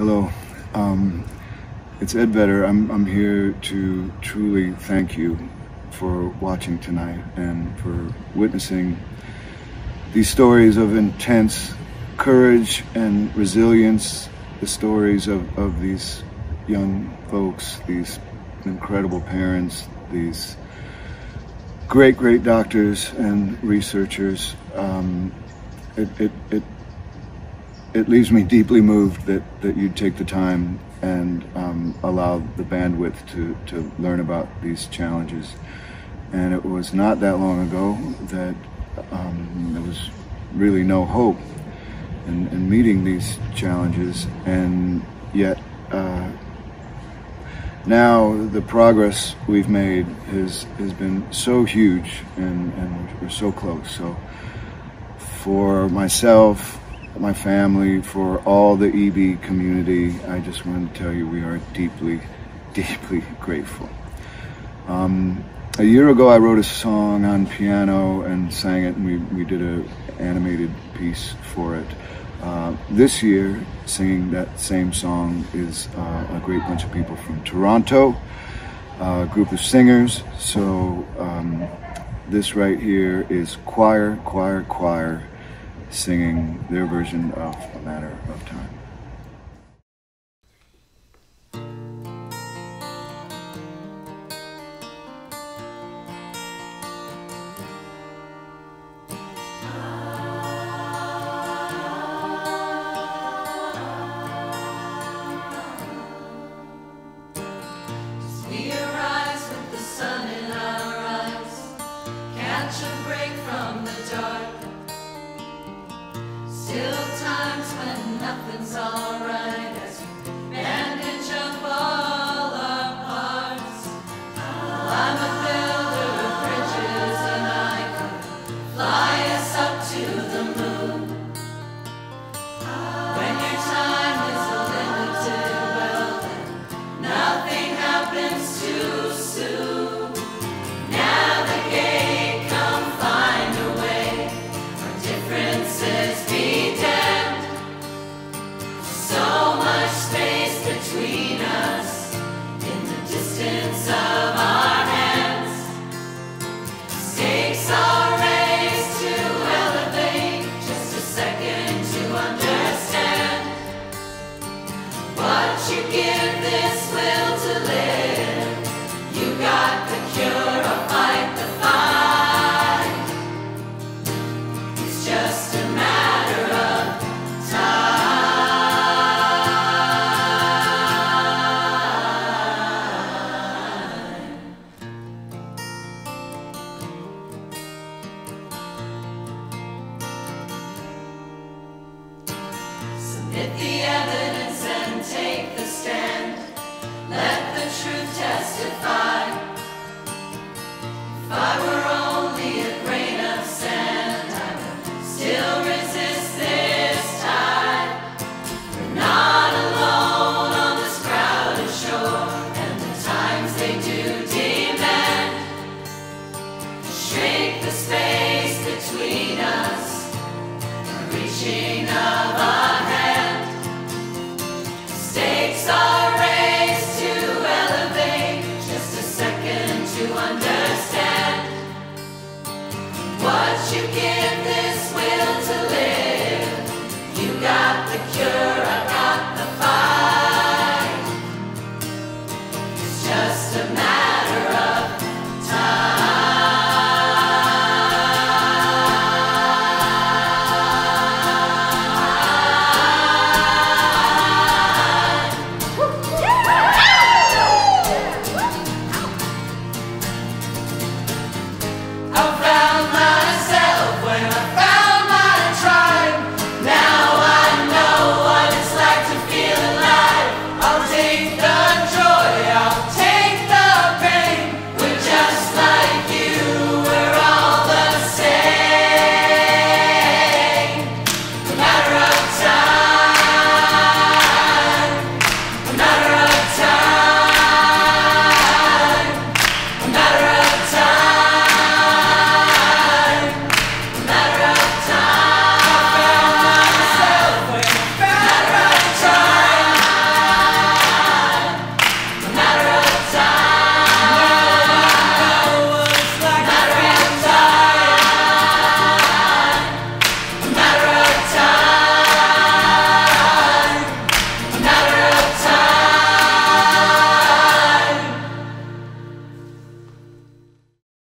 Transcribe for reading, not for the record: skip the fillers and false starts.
Hello, it's Ed Vedder. I'm here to truly thank you for watching tonight and for witnessing these stories of intense courage and resilience, the stories of these young folks, these incredible parents, these great doctors and researchers. It leaves me deeply moved that you'd take the time and allow the bandwidth to learn about these challenges. And it was not that long ago that there was really no hope in meeting these challenges, and yet now the progress we've made has been so huge, and we're so close. So for myself, my family, for all the EB community, I just wanted to tell you we are deeply grateful. A year ago I wrote a song on piano and sang it, and we did an animated piece for it. This year, singing that same song is a great bunch of people from Toronto, a group of singers. So this right here is Choir! Choir! Choir! Singing their version of A Matter of Time. You give this will to live.